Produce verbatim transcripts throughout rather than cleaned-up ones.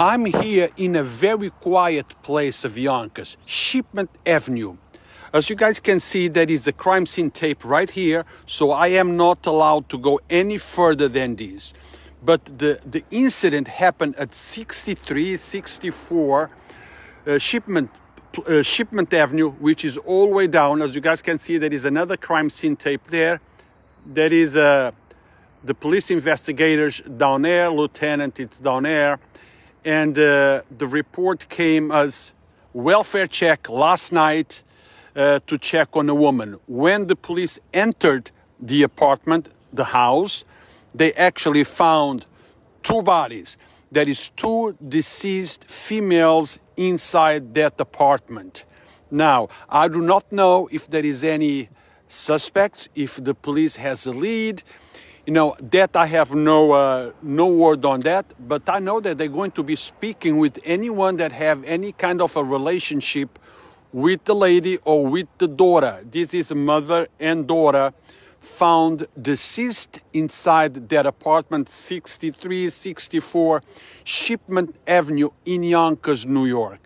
I'm here in a very quiet place of Yonkers, Shipman Avenue. As you guys can see, there is a crime scene tape right here, so I am not allowed to go any further than this. But the, the incident happened at sixty-three, sixty-four uh, Shipman, uh, Shipman Avenue, which is all the way down. As you guys can see, there is another crime scene tape there. There is uh, the police investigators down there, lieutenant it's down there. And uh, the report came as welfare check last night uh, to check on a woman. When the police entered the apartment, the house, they actually found two bodies. There is two deceased females inside that apartment. Now, I do not know if there is any suspects, if the police has a lead. You know, that I have no, uh, no word on that, but I know that they're going to be speaking with anyone that have any kind of a relationship with the lady or with the daughter. This is mother and daughter found deceased inside their apartment, sixty-three sixty-four Shipman Avenue in Yonkers, New York.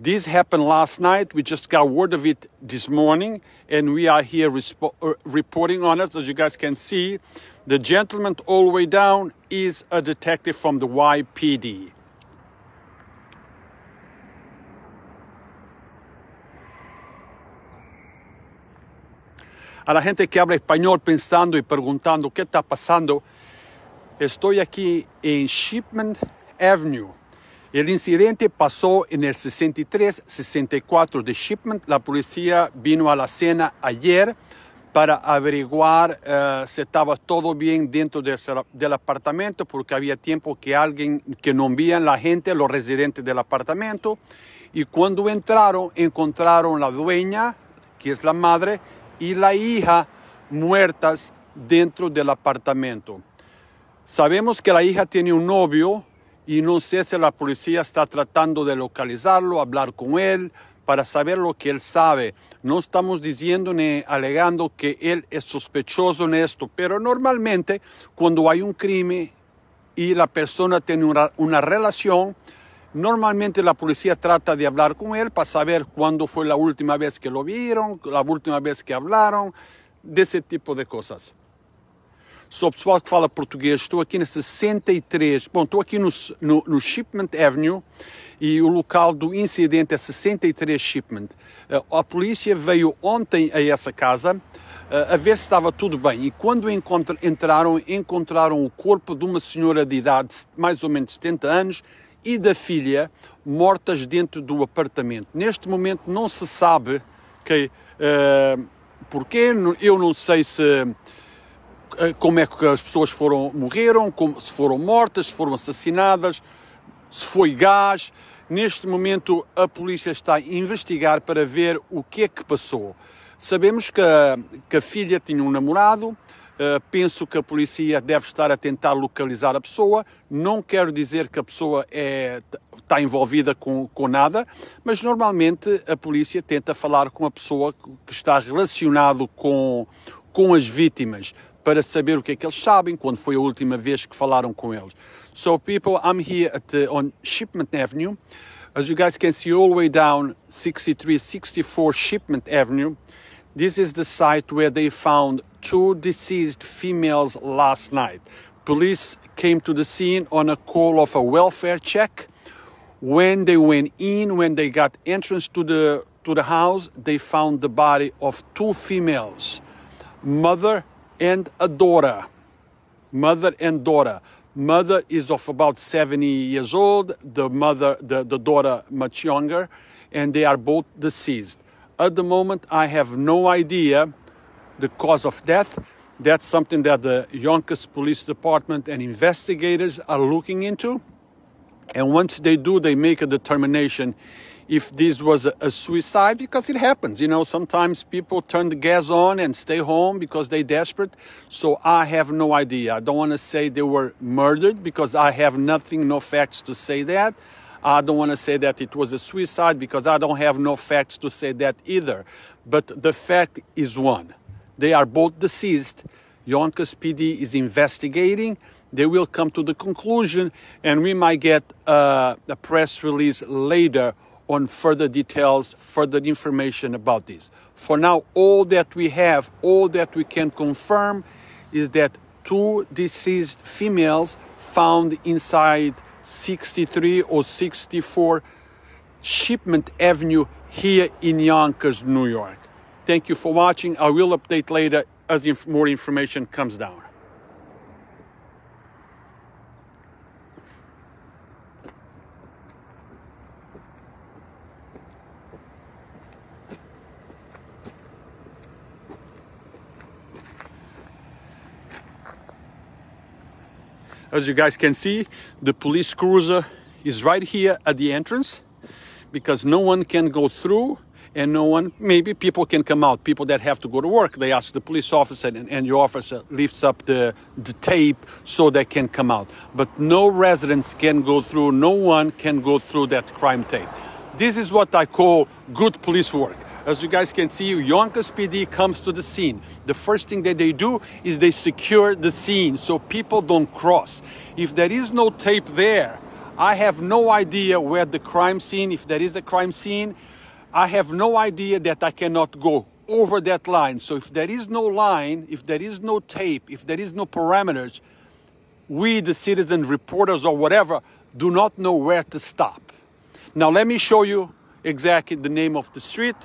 This happened last night. We just got word of it this morning, and we are here reporting on it. As you guys can see, the gentleman all the way down is a detective from the Y P D. A la gente que habla español pensando y preguntando qué está pasando, estoy aquí en Shipman Avenue. El incidente pasó en el sesenta y tres sesenta y cuatro de Shipman. La policía vino a la escena ayer para averiguar uh, si estaba todo bien dentro de ese, del apartamento, porque había tiempo que alguien que no envían la gente, los residentes del apartamento. Y cuando entraron, encontraron la dueña, que es la madre, y la hija muertas dentro del apartamento. Sabemos que la hija tiene un novio y no sé si la policía está tratando de localizarlo, hablar con él, para saber lo que él sabe. No estamos diciendo ni alegando que él es sospechoso en esto, pero normalmente cuando hay un crimen y la persona tiene una, una relación, normalmente la policía trata de hablar con él para saber cuándo fue la última vez que lo vieron, la última vez que hablaron, de ese tipo de cosas. Sou pessoal que fala português, estou aqui na sessenta e três, bom, estou aqui no, no, no Shipman Avenue e o local do incidente é sessenta e três Shipman. Uh, a polícia veio ontem a essa casa uh, a ver se estava tudo bem e quando encontr entraram, encontraram o corpo de uma senhora de idade, mais ou menos setenta anos, e da filha, mortas dentro do apartamento. Neste momento não se sabe que, uh, porquê, eu não sei se... como é que as pessoas foram, morreram, como, se foram mortas, se foram assassinadas, se foi gás. Neste momento a polícia está a investigar para ver o que é que passou. Sabemos que a, que a filha tinha um namorado, uh, penso que a polícia deve estar a tentar localizar a pessoa. Não quero dizer que a pessoa é, está envolvida com, com nada, mas normalmente a polícia tenta falar com a pessoa que está relacionado com, com as vítimas, para saber o que é que eles sabem, quando foi a última vez que falaram com eles. So people, I'm here at the, on Shipman Avenue. As you guys can see, all the way down sixty-three sixty-four Shipman Avenue. This is the site where they found two deceased females last night. Police came to the scene on a call of a welfare check. When they went in, when they got entrance to the, to the house, they found the body of two females, mother and a daughter, mother and daughter. Mother is of about seventy years old, the mother, the, the daughter much younger, and they are both deceased. At the moment, I have no idea the cause of death. That's something that the Yonkers Police Department and investigators are looking into. And once they do, they make a determination if this was a suicide, because it happens. You know, sometimes people turn the gas on and stay home because they're desperate. So I have no idea. I don't want to say they were murdered because I have nothing, no facts to say that. I don't want to say that it was a suicide because I don't have no facts to say that either. But the fact is one. They are both deceased. Yonkers P D is investigating. they will come to the conclusion, and we might get uh, a press release later on further details, further information about this. For now, all that we have, all that we can confirm is that two deceased females found inside sixty-three or sixty-four Shipman Avenue here in Yonkers, New York. Thank you for watching. I will update later as inf- more information comes down. As you guys can see, the police cruiser is right here at the entrance because no one can go through and no one, maybe people can come out. People that have to go to work, they ask the police officer and, and your officer lifts up the, the tape so they can come out. But no residents can go through, no one can go through that crime tape. This is what I call good police work. As you guys can see, Yonkers P D comes to the scene. The first thing that they do is they secure the scene so people don't cross. If there is no tape there, I have no idea where the crime scene, if there is a crime scene, I have no idea that I cannot go over that line. So if there is no line, if there is no tape, if there is no parameters, we, the citizen reporters or whatever, do not know where to stop. Now let me show you exactly the name of the street.